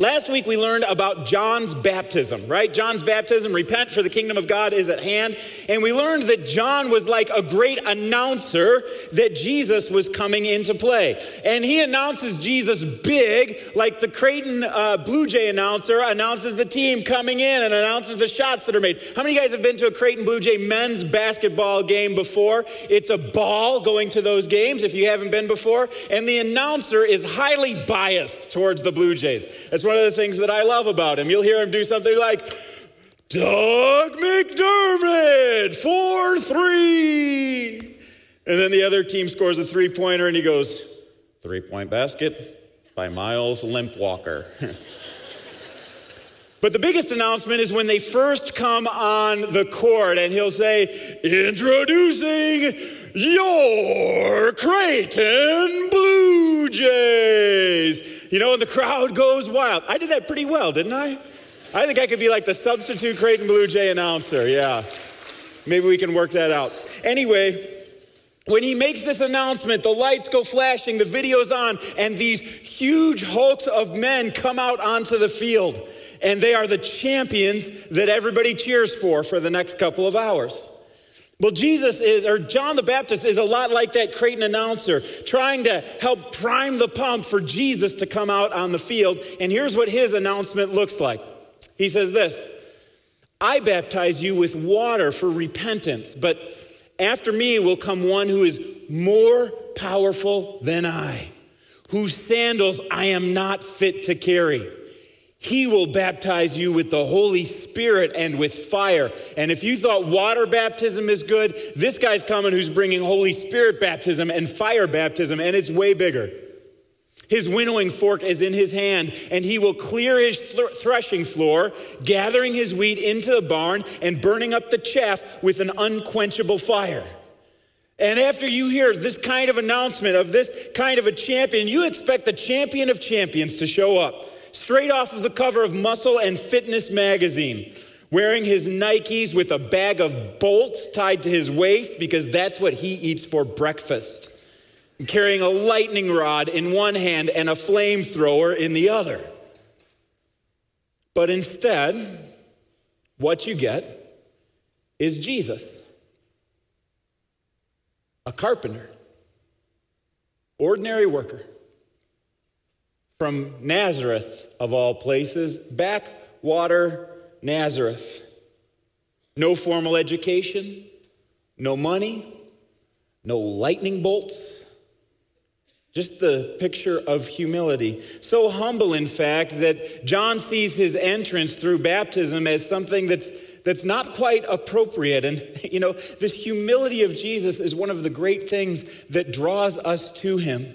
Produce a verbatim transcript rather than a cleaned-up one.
Last week we learned about John's baptism, right? John's baptism, repent for the kingdom of God is at hand. And we learned that John was like a great announcer that Jesus was coming into play. And he announces Jesus big, like the Creighton uh, Blue Jay announcer announces the team coming in and announces the shots that are made. How many of you guys have been to a Creighton Blue Jay men's basketball game before? It's a ball going to those games if you haven't been before. And the announcer is highly biased towards the Blue Jays. That's one of the things that I love about him. You'll hear him do something like, Doug McDermott, four three. And then the other team scores a three-pointer, and he goes, three-point basket by Miles Limpwalker. But the biggest announcement is when they first come on the court, and he'll say, introducing your Creighton Blue Jays. You know, and the crowd goes wild. I did that pretty well, didn't I? I think I could be like the substitute Creighton Blue Jay announcer, yeah. Maybe we can work that out. Anyway, when he makes this announcement, the lights go flashing, the video's on, and these huge hulks of men come out onto the field. And they are the champions that everybody cheers for for the next couple of hours. Well, Jesus is, or John the Baptist is a lot like that Creighton announcer, trying to help prime the pump for Jesus to come out on the field. And here's what his announcement looks like. He says this, I baptize you with water for repentance, but after me will come one who is more powerful than I, whose sandals I am not fit to carry. He will baptize you with the Holy Spirit and with fire. And if you thought water baptism is good, this guy's coming who's bringing Holy Spirit baptism and fire baptism, and it's way bigger. His winnowing fork is in his hand, and he will clear his threshing floor, gathering his wheat into the barn and burning up the chaff with an unquenchable fire. And after you hear this kind of announcement of this kind of a champion, you expect the champion of champions to show up. Straight off of the cover of Muscle and Fitness magazine, wearing his Nikes with a bag of bolts tied to his waist because that's what he eats for breakfast, and carrying a lightning rod in one hand and a flamethrower in the other. But instead, what you get is Jesus, a carpenter, ordinary worker, from Nazareth, of all places, backwater Nazareth. No formal education, no money, no lightning bolts, just the picture of humility. So humble, in fact, that John sees his entrance through baptism as something that's, that's not quite appropriate. And, you know, this humility of Jesus is one of the great things that draws us to him.